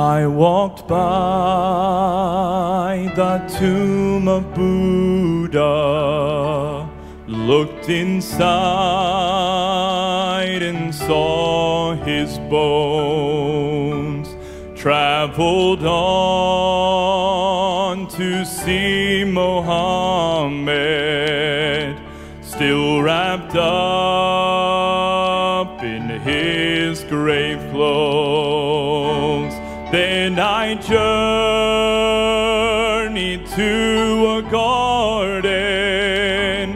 I walked by the tomb of Buddha, looked inside and saw his bones, traveled on to see Mohammed, still wrapped up in his grave clothes. Then I journeyed to a garden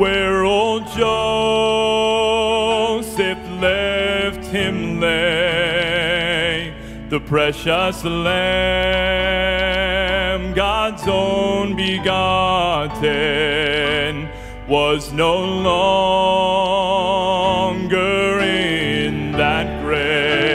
where old Joseph left him lay, the precious lamb, God's own begotten, was no longer in that grave.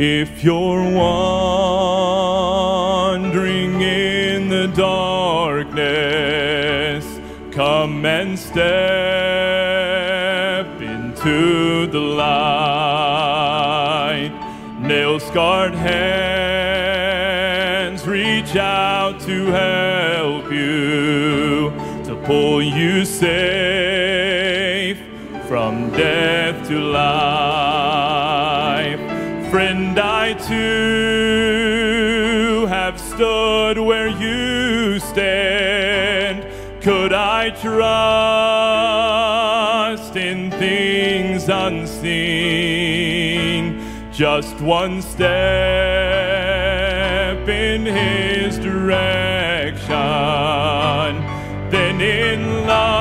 If you're wandering in the darkness, come and step into the light. Nail-scarred hands reach out to help you, to pull you safe from death to life. Friend, I too have stood where you stand. Could I trust in things unseen? Just one step in his direction, then in love.